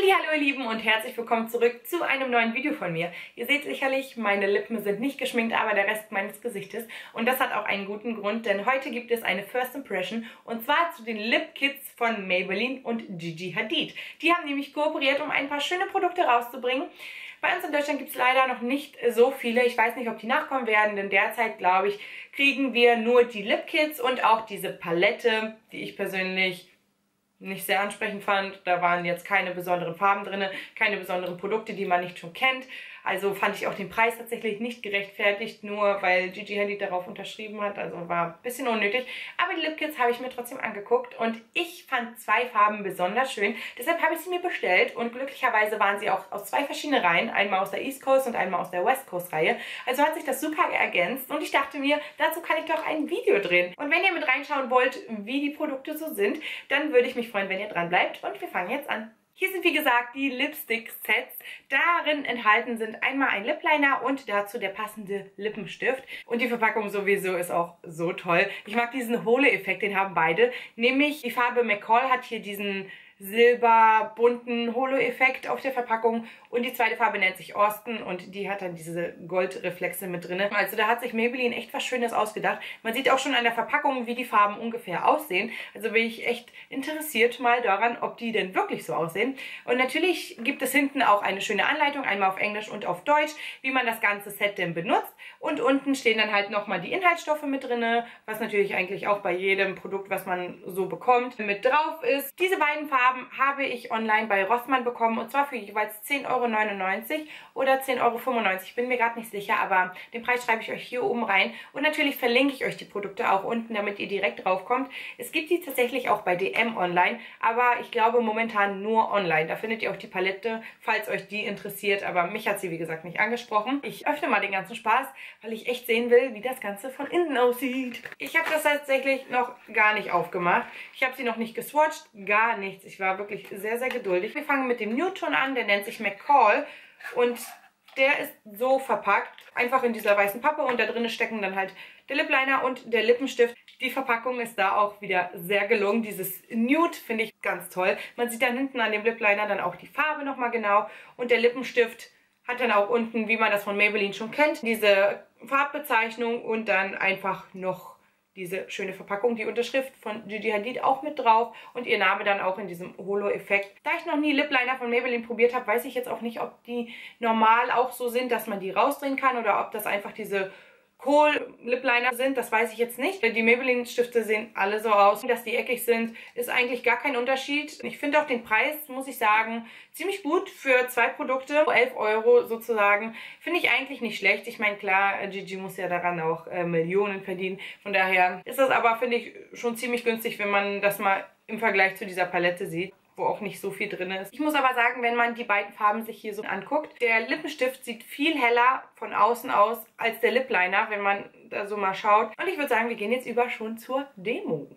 Hallihallo ihr Lieben und herzlich willkommen zurück zu einem neuen Video von mir. Ihr seht sicherlich, meine Lippen sind nicht geschminkt, aber der Rest meines Gesichtes. Und das hat auch einen guten Grund, denn heute gibt es eine First Impression und zwar zu den Lip Kits von Maybelline und Gigi Hadid. Die haben nämlich kooperiert, um ein paar schöne Produkte rauszubringen. Bei uns in Deutschland gibt es leider noch nicht so viele. Ich weiß nicht, ob die nachkommen werden, denn derzeit, glaube ich, kriegen wir nur die Lip Kits und auch diese Palette, die ich persönlich nicht sehr ansprechend fand. Da waren jetzt keine besonderen Farben drin, keine besonderen Produkte, die man nicht schon kennt. Also fand ich auch den Preis tatsächlich nicht gerechtfertigt, nur weil Gigi Hadid darauf unterschrieben hat. Also war ein bisschen unnötig. Aber die Lip Kits habe ich mir trotzdem angeguckt und ich fand zwei Farben besonders schön. Deshalb habe ich sie mir bestellt und glücklicherweise waren sie auch aus zwei verschiedenen Reihen. Einmal aus der East Coast und einmal aus der West Coast Reihe. Also hat sich das super ergänzt und ich dachte mir, dazu kann ich doch ein Video drehen. Und wenn ihr mit reinschauen wollt, wie die Produkte so sind, dann würde ich mich freuen, wenn ihr dran bleibt und wir fangen jetzt an. Hier sind wie gesagt die Lipstick-Sets. Darin enthalten sind einmal ein Lip Liner und dazu der passende Lippenstift. Und die Verpackung sowieso ist auch so toll. Ich mag diesen Hole-Effekt, den haben beide. Nämlich die Farbe McCall hat hier diesen silberbunten Holo-Effekt auf der Verpackung und die zweite Farbe nennt sich Austin und die hat dann diese Goldreflexe mit drin. Also da hat sich Maybelline echt was Schönes ausgedacht. Man sieht auch schon an der Verpackung, wie die Farben ungefähr aussehen. Also bin ich echt interessiert mal daran, ob die denn wirklich so aussehen. Und natürlich gibt es hinten auch eine schöne Anleitung, einmal auf Englisch und auf Deutsch, wie man das ganze Set denn benutzt. Und unten stehen dann halt nochmal die Inhaltsstoffe mit drin, was natürlich eigentlich auch bei jedem Produkt, was man so bekommt, mit drauf ist. Diese beiden Farben habe ich online bei Rossmann bekommen und zwar für jeweils 10,99 € oder 10,95 €. Ich bin mir gerade nicht sicher, aber den Preis schreibe ich euch hier oben rein und natürlich verlinke ich euch die Produkte auch unten, damit ihr direkt drauf kommt. Es gibt die tatsächlich auch bei DM online, aber ich glaube momentan nur online. Da findet ihr auch die Palette, falls euch die interessiert, aber mich hat sie wie gesagt nicht angesprochen. Ich öffne mal den ganzen Spaß, weil ich echt sehen will, wie das Ganze von innen aussieht. Ich habe das tatsächlich noch gar nicht aufgemacht. Ich habe sie noch nicht geswatcht, gar nichts. Ich war wirklich sehr, sehr geduldig. Wir fangen mit dem Nude-Ton an, der nennt sich McCall und der ist so verpackt, einfach in dieser weißen Pappe und da drin stecken dann halt der Lip Liner und der Lippenstift. Die Verpackung ist da auch wieder sehr gelungen. Dieses Nude finde ich ganz toll. Man sieht dann hinten an dem Lip Liner dann auch die Farbe nochmal genau und der Lippenstift hat dann auch unten, wie man das von Maybelline schon kennt, diese Farbbezeichnung und dann einfach noch diese schöne Verpackung, die Unterschrift von Gigi Hadid auch mit drauf und ihr Name dann auch in diesem Holo-Effekt. Da ich noch nie Lip Liner von Maybelline probiert habe, weiß ich jetzt auch nicht, ob die normal auch so sind, dass man die rausdrehen kann oder ob das einfach diese Kohl-Lip Liner sind, das weiß ich jetzt nicht. Die Maybelline-Stifte sehen alle so aus. Dass die eckig sind, ist eigentlich gar kein Unterschied. Ich finde auch den Preis, muss ich sagen, ziemlich gut für zwei Produkte. 11 € sozusagen, finde ich eigentlich nicht schlecht. Ich meine, klar, Gigi muss ja daran auch Millionen verdienen. Von daher ist das aber, finde ich, schon ziemlich günstig, wenn man das mal im Vergleich zu dieser Palette sieht, wo auch nicht so viel drin ist. Ich muss aber sagen, wenn man die beiden Farben sich hier so anguckt, der Lippenstift sieht viel heller von außen aus als der Lip Liner, wenn man da so mal schaut. Und ich würde sagen, wir gehen jetzt über schon zur Demo.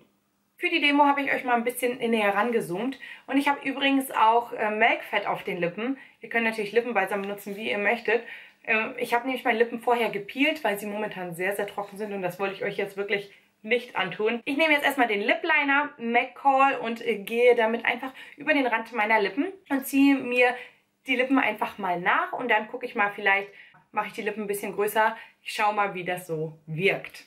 Für die Demo habe ich euch mal ein bisschen näher rangezoomt und ich habe übrigens auch Melkfett auf den Lippen. Ihr könnt natürlich Lippenbalsam benutzen, wie ihr möchtet. Ich habe nämlich meine Lippen vorher gepeelt, weil sie momentan sehr, sehr trocken sind und das wollte ich euch jetzt wirklich nicht antun. Ich nehme jetzt erstmal den Lip Liner McCall und gehe damit einfach über den Rand meiner Lippen und ziehe mir die Lippen einfach mal nach und dann gucke ich mal, vielleicht mache ich die Lippen ein bisschen größer. Ich schaue mal, wie das so wirkt.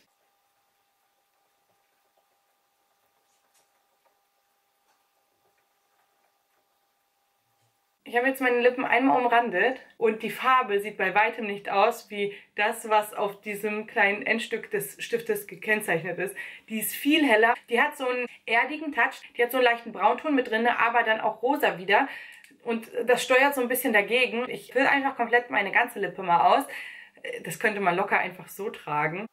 Ich habe jetzt meine Lippen einmal umrandet und die Farbe sieht bei weitem nicht aus wie das, was auf diesem kleinen Endstück des Stiftes gekennzeichnet ist. Die ist viel heller, die hat so einen erdigen Touch, die hat so einen leichten Braunton mit drin, aber dann auch rosa wieder und das steuert so ein bisschen dagegen. Ich will einfach komplett meine ganze Lippe mal aus, das könnte man locker einfach so tragen.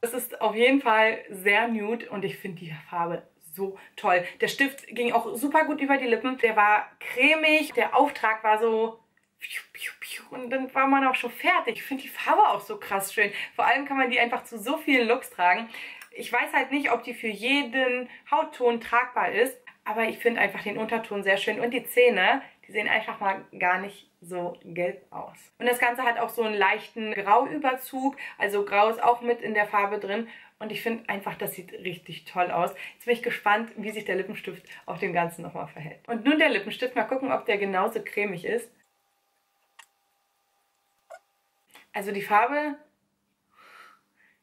Das ist auf jeden Fall sehr nude und ich finde die Farbe so toll. Der Stift ging auch super gut über die Lippen. Der war cremig. Der Auftrag war so und dann war man auch schon fertig. Ich finde die Farbe auch so krass schön. Vor allem kann man die einfach zu so vielen Looks tragen. Ich weiß halt nicht, ob die für jeden Hautton tragbar ist, aber ich finde einfach den Unterton sehr schön und die Zähne, die sehen einfach mal gar nicht so gelb aus. Und das Ganze hat auch so einen leichten Grauüberzug, also Grau ist auch mit in der Farbe drin Und ich finde einfach, das sieht richtig toll aus. Jetzt bin ich gespannt, wie sich der Lippenstift auf dem Ganzen nochmal verhält. Und nun der Lippenstift. Mal gucken, ob der genauso cremig ist. Also die Farbe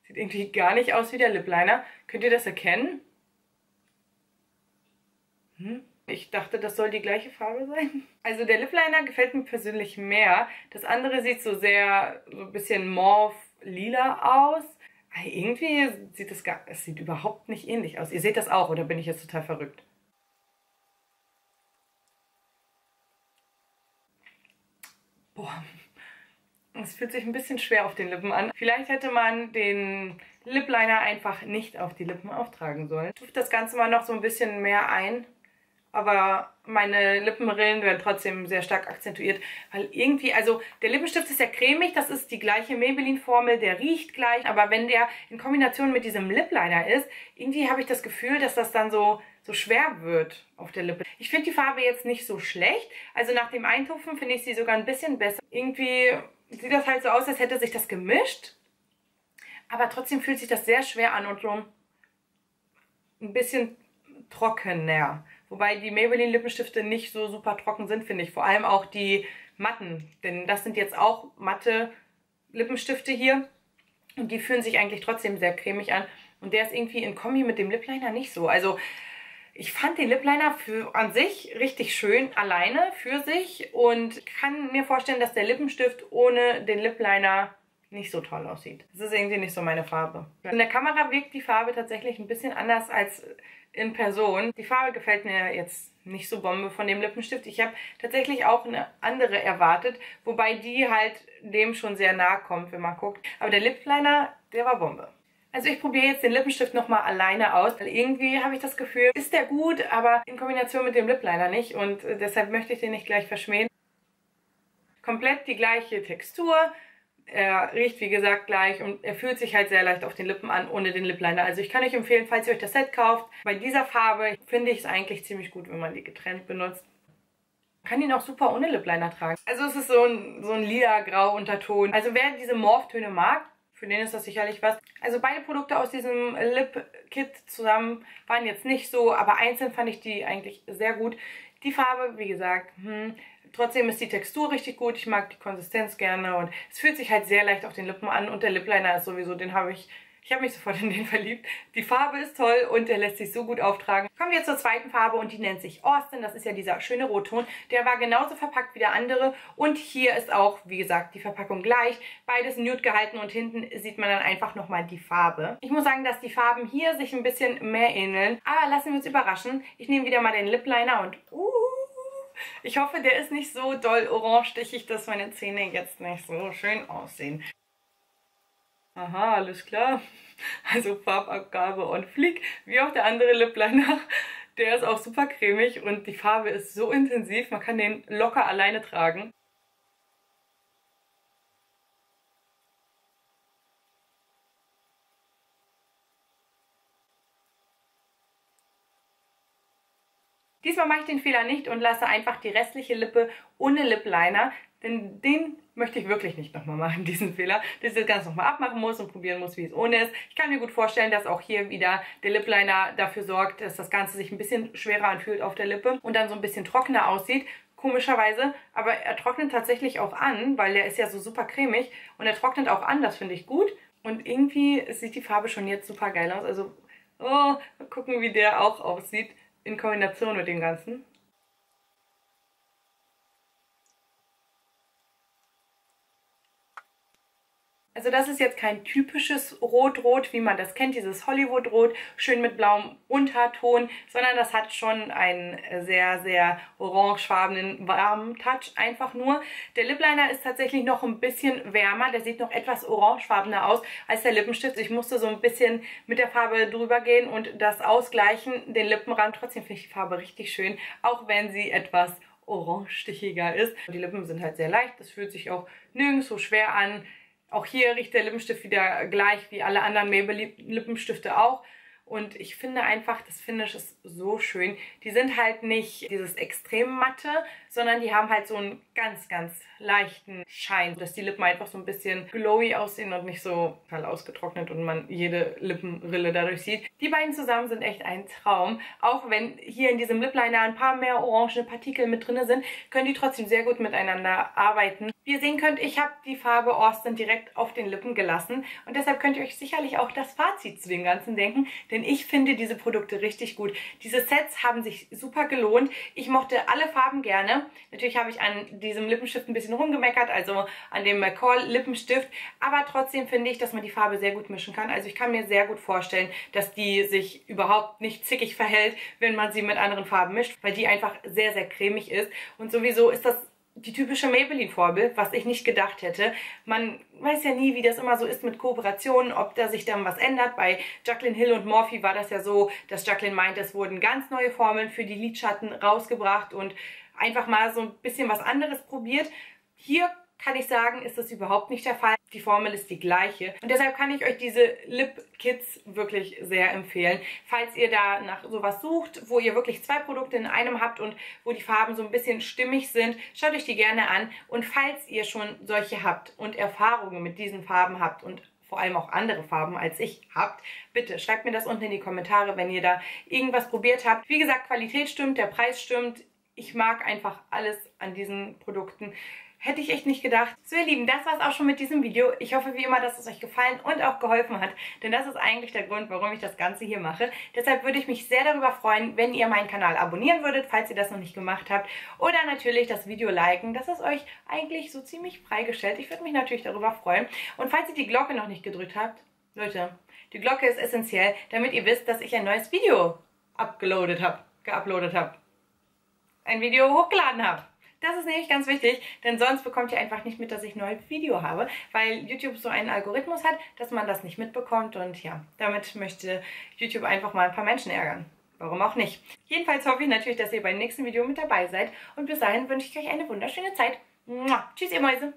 sieht irgendwie gar nicht aus wie der Lip Liner. Könnt ihr das erkennen? Ich dachte, das soll die gleiche Farbe sein. Also der Lip Liner gefällt mir persönlich mehr. Das andere sieht so sehr, so ein bisschen Morphe lila aus. Aber irgendwie sieht das gar, es sieht überhaupt nicht ähnlich aus. Ihr seht das auch, oder bin ich jetzt total verrückt? Boah, es fühlt sich ein bisschen schwer auf den Lippen an. Vielleicht hätte man den Lip Liner einfach nicht auf die Lippen auftragen sollen. Ich tupfe das Ganze mal noch so ein bisschen mehr ein. Aber meine Lippenrillen werden trotzdem sehr stark akzentuiert, weil irgendwie, also der Lippenstift ist ja cremig, das ist die gleiche Maybelline-Formel, der riecht gleich, aber wenn der in Kombination mit diesem Lip Liner ist, irgendwie habe ich das Gefühl, dass das dann so schwer wird auf der Lippe. Ich finde die Farbe jetzt nicht so schlecht, also nach dem Eintupfen finde ich sie sogar ein bisschen besser. Irgendwie sieht das halt so aus, als hätte sich das gemischt, aber trotzdem fühlt sich das sehr schwer an und so ein bisschen trockener. Wobei die Maybelline Lippenstifte nicht so super trocken sind, finde ich. Vor allem auch die matten. Denn das sind jetzt auch matte Lippenstifte hier. Und die fühlen sich eigentlich trotzdem sehr cremig an. Und der ist irgendwie in Kombi mit dem Lip Liner nicht so. Also ich fand den Lip Liner an sich richtig schön, alleine für sich. Und kann mir vorstellen, dass der Lippenstift ohne den Lip Liner nicht so toll aussieht. Das ist irgendwie nicht so meine Farbe. In der Kamera wirkt die Farbe tatsächlich ein bisschen anders als in Person. Die Farbe gefällt mir jetzt nicht so Bombe von dem Lippenstift. Ich habe tatsächlich auch eine andere erwartet, wobei die halt dem schon sehr nahe kommt, wenn man guckt. Aber der Lip Liner, der war Bombe. Also ich probiere jetzt den Lippenstift nochmal alleine aus, weil irgendwie habe ich das Gefühl, ist der gut, aber in Kombination mit dem Lip Liner nicht. Und deshalb möchte ich den nicht gleich verschmähen. Komplett die gleiche Textur. Er riecht wie gesagt gleich und er fühlt sich halt sehr leicht auf den Lippen an, ohne den Lip Liner. Also ich kann euch empfehlen, falls ihr euch das Set kauft, bei dieser Farbe finde ich es eigentlich ziemlich gut, wenn man die getrennt benutzt. Man kann ihn auch super ohne Lip Liner tragen. Also es ist so ein lila-grau Unterton. Also wer diese Morph-Töne mag, für den ist das sicherlich was. Also beide Produkte aus diesem Lip-Kit zusammen waren jetzt nicht so, aber einzeln fand ich die eigentlich sehr gut. Die Farbe, wie gesagt, trotzdem ist die Textur richtig gut. Ich mag die Konsistenz gerne und es fühlt sich halt sehr leicht auf den Lippen an. Und der Lip Liner ist sowieso, ich habe mich sofort in den verliebt. Die Farbe ist toll und der lässt sich so gut auftragen. Kommen wir zur zweiten Farbe und die nennt sich Austin. Das ist ja dieser schöne Rotton. Der war genauso verpackt wie der andere und hier ist auch, wie gesagt, die Verpackung gleich. Beides nude gehalten und hinten sieht man dann einfach nochmal die Farbe. Ich muss sagen, dass die Farben hier sich ein bisschen mehr ähneln, aber lassen wir uns überraschen. Ich nehme wieder mal den Lip Liner und ich hoffe, der ist nicht so doll orangestichig, dass meine Zähne jetzt nicht so schön aussehen. Aha, alles klar. Also Farbabgabe on fleek, wie auch der andere Lip Liner. Der ist auch super cremig und die Farbe ist so intensiv, man kann den locker alleine tragen. Diesmal mache ich den Fehler nicht und lasse einfach die restliche Lippe ohne Lip Liner, denn den möchte ich wirklich nicht nochmal machen, diesen Fehler, dass ich das Ganze nochmal abmachen muss und probieren muss, wie es ohne ist. Ich kann mir gut vorstellen, dass auch hier wieder der Lip Liner dafür sorgt, dass das Ganze sich ein bisschen schwerer anfühlt auf der Lippe und dann so ein bisschen trockener aussieht, komischerweise. Aber er trocknet tatsächlich auch an, weil der ist ja so super cremig und er trocknet auch an, das finde ich gut. Und irgendwie sieht die Farbe schon jetzt super geil aus, also mal gucken, wie der auch aussieht. In Kombination mit dem Ganzen. Also das ist jetzt kein typisches Rot-Rot, wie man das kennt, dieses Hollywood-Rot, schön mit blauem Unterton, sondern das hat schon einen sehr, sehr orangefarbenen, warmen Touch einfach nur. Der Lip Liner ist tatsächlich noch ein bisschen wärmer, der sieht noch etwas orangefarbener aus als der Lippenstift. Ich musste so ein bisschen mit der Farbe drüber gehen und das ausgleichen, den Lippenrand. Trotzdem finde ich die Farbe richtig schön, auch wenn sie etwas orangestichiger ist. Die Lippen sind halt sehr leicht, das fühlt sich auch nirgends so schwer an. Auch hier riecht der Lippenstift wieder gleich wie alle anderen Maybelline Lippenstifte auch. Und ich finde einfach, das Finish ist so schön. Die sind halt nicht dieses extrem matte, sondern die haben halt so einen ganz, ganz leichten Schein. Dass die Lippen einfach so ein bisschen glowy aussehen und nicht so total ausgetrocknet und man jede Lippenrille dadurch sieht. Die beiden zusammen sind echt ein Traum. Auch wenn hier in diesem Lip Liner ein paar mehr orange Partikel mit drin sind, können die trotzdem sehr gut miteinander arbeiten. Wie ihr sehen könnt, ich habe die Farbe Austin direkt auf den Lippen gelassen. Und deshalb könnt ihr euch sicherlich auch das Fazit zu dem Ganzen denken. Denn ich finde diese Produkte richtig gut. Diese Sets haben sich super gelohnt. Ich mochte alle Farben gerne. Natürlich habe ich an diesem Lippenstift ein bisschen rumgemeckert, also an dem McCall Lippenstift. Aber trotzdem finde ich, dass man die Farbe sehr gut mischen kann. Also ich kann mir sehr gut vorstellen, dass die sich überhaupt nicht zickig verhält, wenn man sie mit anderen Farben mischt, weil die einfach sehr, sehr cremig ist. Und sowieso ist das die typische Maybelline-Formel, was ich nicht gedacht hätte. Man weiß ja nie, wie das immer so ist mit Kooperationen, ob da sich dann was ändert. Bei Jaclyn Hill und Morphe war das ja so, dass Jaclyn meint, es wurden ganz neue Formeln für die Lidschatten rausgebracht und einfach mal so ein bisschen was anderes probiert. Hier kann ich sagen, ist das überhaupt nicht der Fall. Die Formel ist die gleiche. Und deshalb kann ich euch diese Lip-Kits wirklich sehr empfehlen. Falls ihr da nach sowas sucht, wo ihr wirklich zwei Produkte in einem habt und wo die Farben so ein bisschen stimmig sind, schaut euch die gerne an. Und falls ihr schon solche habt und Erfahrungen mit diesen Farben habt und vor allem auch andere Farben als ich habt, bitte schreibt mir das unten in die Kommentare, wenn ihr da irgendwas probiert habt. Wie gesagt, Qualität stimmt, der Preis stimmt. Ich mag einfach alles an diesen Produkten. Hätte ich echt nicht gedacht. So ihr Lieben, das war es auch schon mit diesem Video. Ich hoffe wie immer, dass es euch gefallen und auch geholfen hat, denn das ist eigentlich der Grund, warum ich das Ganze hier mache. Deshalb würde ich mich sehr darüber freuen, wenn ihr meinen Kanal abonnieren würdet, falls ihr das noch nicht gemacht habt. Oder natürlich das Video liken, das ist euch eigentlich so ziemlich freigestellt. Ich würde mich natürlich darüber freuen. Und falls ihr die Glocke noch nicht gedrückt habt, Leute, die Glocke ist essentiell, damit ihr wisst, dass ich ein neues Video geuploadet habe. Ein Video hochgeladen habe. Das ist nämlich ganz wichtig, denn sonst bekommt ihr einfach nicht mit, dass ich ein neues Video habe, weil YouTube so einen Algorithmus hat, dass man das nicht mitbekommt und ja, damit möchte YouTube einfach mal ein paar Menschen ärgern. Warum auch nicht? Jedenfalls hoffe ich natürlich, dass ihr beim nächsten Video mit dabei seid und bis dahin wünsche ich euch eine wunderschöne Zeit. Mua. Tschüss ihr Mäuse!